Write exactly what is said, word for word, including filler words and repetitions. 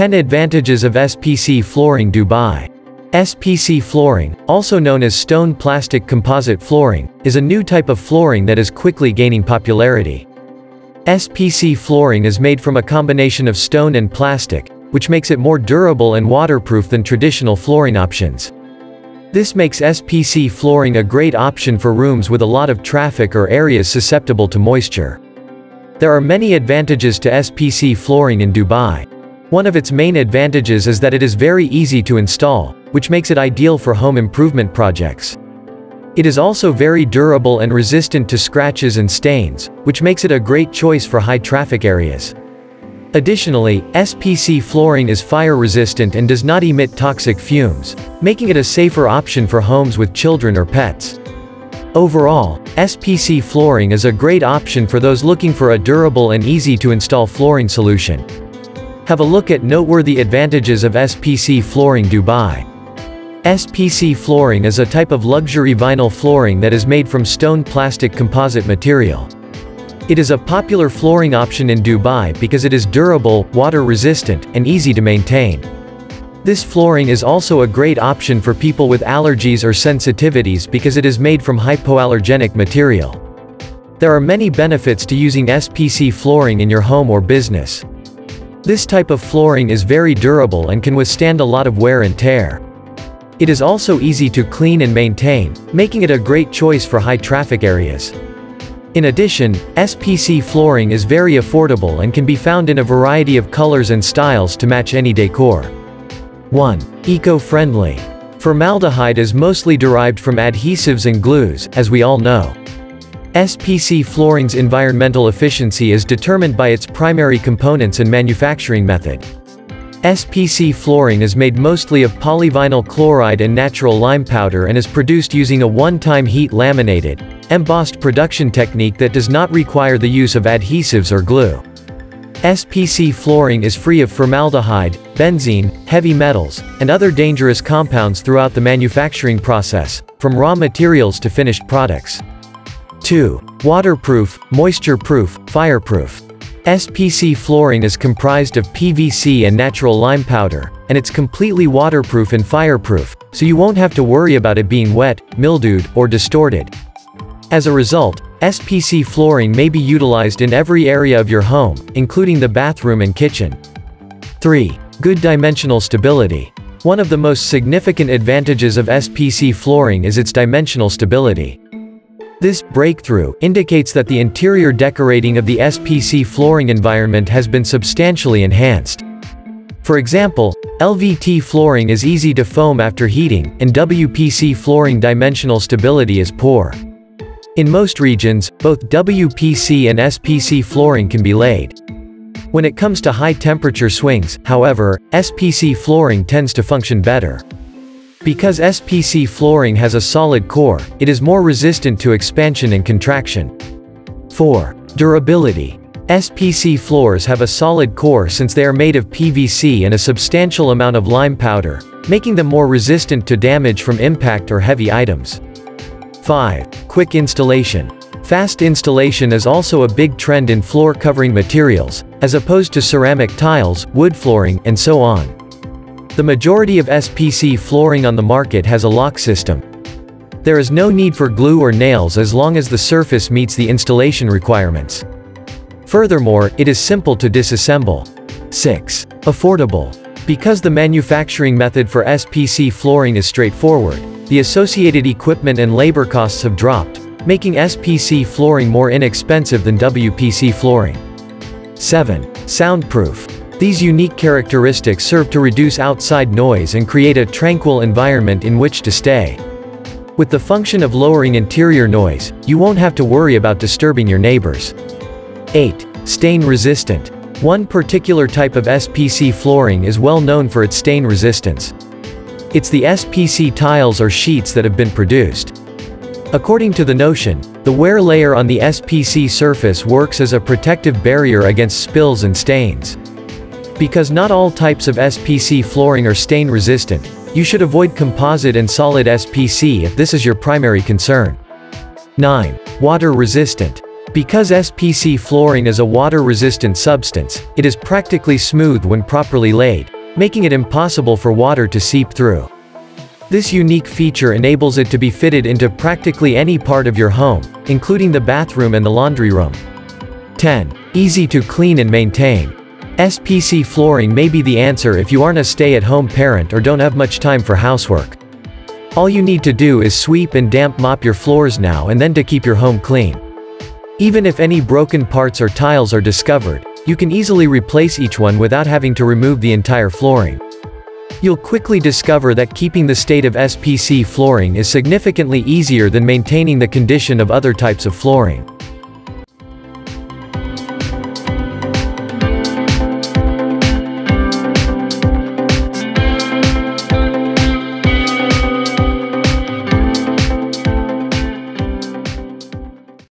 ten Advantages of S P C Flooring Dubai. S P C flooring, also known as stone plastic composite flooring, is a new type of flooring that is quickly gaining popularity. S P C flooring is made from a combination of stone and plastic, which makes it more durable and waterproof than traditional flooring options. This makes S P C flooring a great option for rooms with a lot of traffic or areas susceptible to moisture. There are many advantages to S P C flooring in Dubai. One of its main advantages is that it is very easy to install, which makes it ideal for home improvement projects. It is also very durable and resistant to scratches and stains, which makes it a great choice for high traffic areas. Additionally, S P C flooring is fire resistant and does not emit toxic fumes, making it a safer option for homes with children or pets. Overall, S P C flooring is a great option for those looking for a durable and easy to install flooring solution. Have a look at noteworthy advantages of S P C flooring Dubai. S P C flooring is a type of luxury vinyl flooring that is made from stone plastic composite material. It is a popular flooring option in Dubai because it is durable, water-resistant, and easy to maintain. This flooring is also a great option for people with allergies or sensitivities because it is made from hypoallergenic material. There are many benefits to using S P C flooring in your home or business. This type of flooring is very durable and can withstand a lot of wear and tear. It is also easy to clean and maintain, making it a great choice for high traffic areas. In addition, S P C flooring is very affordable and can be found in a variety of colors and styles to match any decor. one. Eco-friendly. Formaldehyde is mostly derived from adhesives and glues, as we all know. S P C flooring's environmental efficiency is determined by its primary components and manufacturing method. S P C flooring is made mostly of polyvinyl chloride and natural lime powder and is produced using a one-time heat laminated, embossed production technique that does not require the use of adhesives or glue. S P C flooring is free of formaldehyde, benzene, heavy metals, and other dangerous compounds throughout the manufacturing process, from raw materials to finished products. two. Waterproof, moisture-proof, fireproof. S P C flooring is comprised of P V C and natural lime powder, and it's completely waterproof and fireproof, so you won't have to worry about it being wet, mildewed, or distorted. As a result, S P C flooring may be utilized in every area of your home, including the bathroom and kitchen. three. Good dimensional stability. One of the most significant advantages of S P C flooring is its dimensional stability. This breakthrough indicates that the interior decorating of the S P C flooring environment has been substantially enhanced. For example, L V T flooring is easy to foam after heating, and W P C flooring dimensional stability is poor. In most regions, both W P C and S P C flooring can be laid. When it comes to high temperature swings, however, S P C flooring tends to function better. Because S P C flooring has a solid core, it is more resistant to expansion and contraction. four. Durability. S P C floors have a solid core since they are made of P V C and a substantial amount of lime powder, making them more resistant to damage from impact or heavy items. five. Quick installation. Fast installation is also a big trend in floor covering materials, as opposed to ceramic tiles, wood flooring, and so on. The majority of S P C flooring on the market has a lock system. There is no need for glue or nails as long as the surface meets the installation requirements. Furthermore, it is simple to disassemble. six. Affordable. Because the manufacturing method for S P C flooring is straightforward, the associated equipment and labor costs have dropped, making S P C flooring more inexpensive than W P C flooring. seven. Soundproof. These unique characteristics serve to reduce outside noise and create a tranquil environment in which to stay. With the function of lowering interior noise, you won't have to worry about disturbing your neighbors. eight. Stain resistant. One particular type of S P C flooring is well known for its stain resistance. It's the S P C tiles or sheets that have been produced. According to the notion, the wear layer on the S P C surface works as a protective barrier against spills and stains. Because not all types of S P C flooring are stain-resistant, you should avoid composite and solid S P C if this is your primary concern. nine. Water-resistant. Because S P C flooring is a water-resistant substance, it is practically smooth when properly laid, making it impossible for water to seep through. This unique feature enables it to be fitted into practically any part of your home, including the bathroom and the laundry room. ten. Easy to clean and maintain. S P C flooring may be the answer if you aren't a stay-at-home parent or don't have much time for housework. All you need to do is sweep and damp mop your floors now and then to keep your home clean. Even if any broken parts or tiles are discovered, you can easily replace each one without having to remove the entire flooring. You'll quickly discover that keeping the state of S P C flooring is significantly easier than maintaining the condition of other types of flooring.